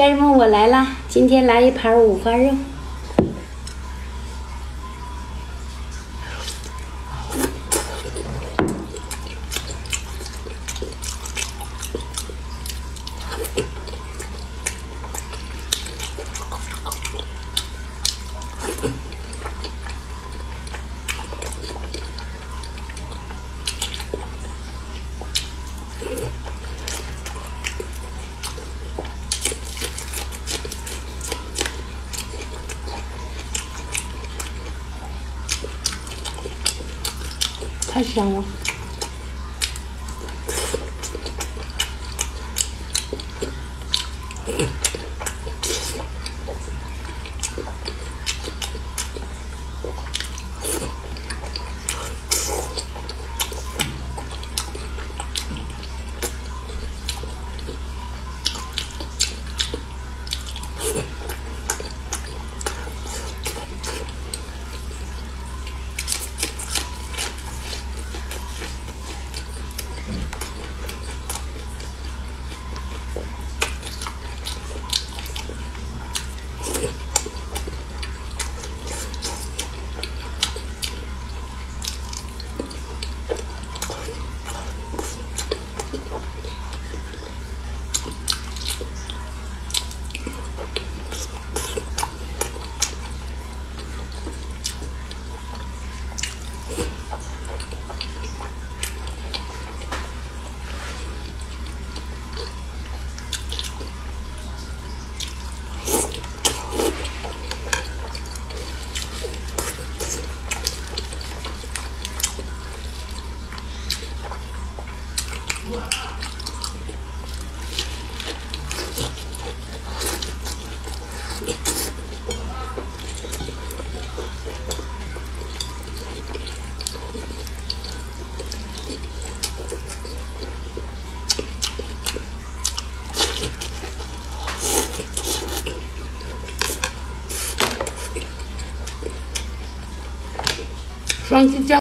家人们，我来啦！今天来一盘五花肉。太香了！双鸡酱。